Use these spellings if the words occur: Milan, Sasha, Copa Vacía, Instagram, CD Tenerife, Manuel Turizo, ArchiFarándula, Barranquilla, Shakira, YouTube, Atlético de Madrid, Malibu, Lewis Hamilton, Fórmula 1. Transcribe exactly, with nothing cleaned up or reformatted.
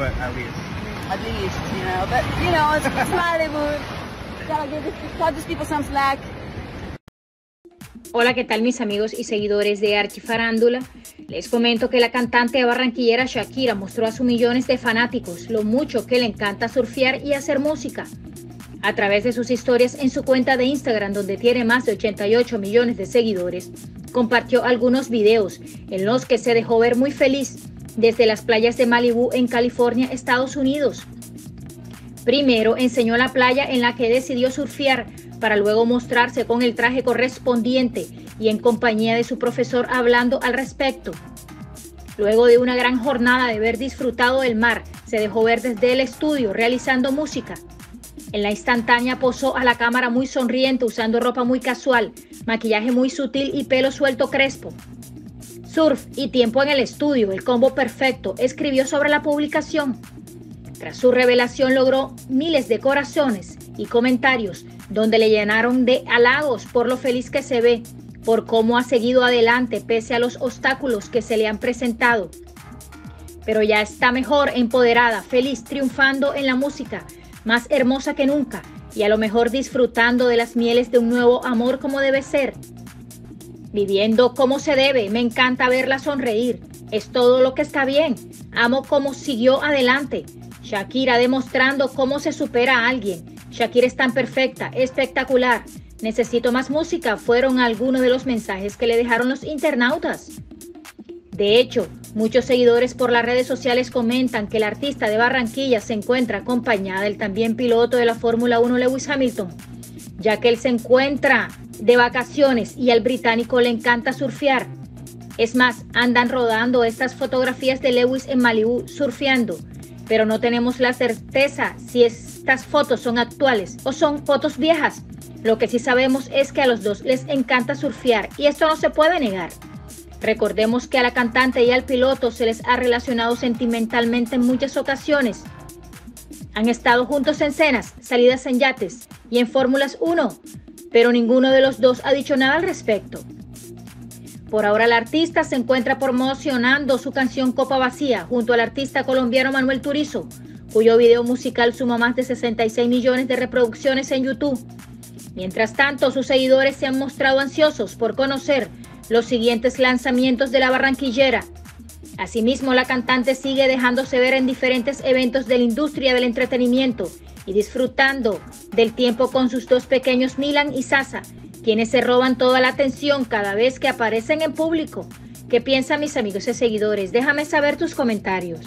but at least. At least, you know. But, you know, it's, it's Malibu. Gotta give, gotta give people some slack. Hola, ¿qué tal mis amigos y seguidores de ArchiFarándula? Les comento que la cantante barranquillera Shakira mostró a sus millones de fanáticos lo mucho que le encanta surfear y hacer música. A través de sus historias en su cuenta de Instagram, donde tiene más de ochenta y ocho millones de seguidores, compartió algunos videos en los que se dejó ver muy feliz desde las playas de Malibu en California, Estados Unidos. Primero enseñó la playa en la que decidió surfear, para luego mostrarse con el traje correspondiente y en compañía de su profesor hablando al respecto. Luego de una gran jornada de haber disfrutado del mar, se dejó ver desde el estudio realizando música. En la instantánea posó a la cámara muy sonriente usando ropa muy casual, maquillaje muy sutil y pelo suelto crespo. Surf y tiempo en el estudio, el combo perfecto, escribió sobre la publicación. Tras su revelación logró miles de corazones y comentarios, donde le llenaron de halagos por lo feliz que se ve, por cómo ha seguido adelante pese a los obstáculos que se le han presentado. Pero ya está mejor, empoderada, feliz, triunfando en la música, más hermosa que nunca y a lo mejor disfrutando de las mieles de un nuevo amor como debe ser. Viviendo como se debe, me encanta verla sonreír, es todo lo que está bien, amo cómo siguió adelante. Shakira demostrando cómo se supera a alguien. Shakira es tan perfecta, espectacular. Necesito más música, fueron algunos de los mensajes que le dejaron los internautas. De hecho, muchos seguidores por las redes sociales comentan que la artista de Barranquilla se encuentra acompañada del también piloto de la Fórmula uno Lewis Hamilton, ya que él se encuentra de vacaciones y al británico le encanta surfear. Es más, andan rodando estas fotografías de Lewis en Malibú surfeando, pero no tenemos la certeza si estas fotos son actuales o son fotos viejas. Lo que sí sabemos es que a los dos les encanta surfear y esto no se puede negar. Recordemos que a la cantante y al piloto se les ha relacionado sentimentalmente en muchas ocasiones. Han estado juntos en cenas, salidas en yates y en Fórmulas uno, pero ninguno de los dos ha dicho nada al respecto. Por ahora la artista se encuentra promocionando su canción Copa Vacía junto al artista colombiano Manuel Turizo, cuyo video musical suma más de sesenta y seis millones de reproducciones en YouTube. Mientras tanto, sus seguidores se han mostrado ansiosos por conocer los siguientes lanzamientos de la barranquillera. Asimismo, la cantante sigue dejándose ver en diferentes eventos de la industria del entretenimiento y disfrutando del tiempo con sus dos pequeños Milan y Sasha, quienes se roban toda la atención cada vez que aparecen en público. ¿Qué piensan mis amigos y seguidores? Déjame saber tus comentarios.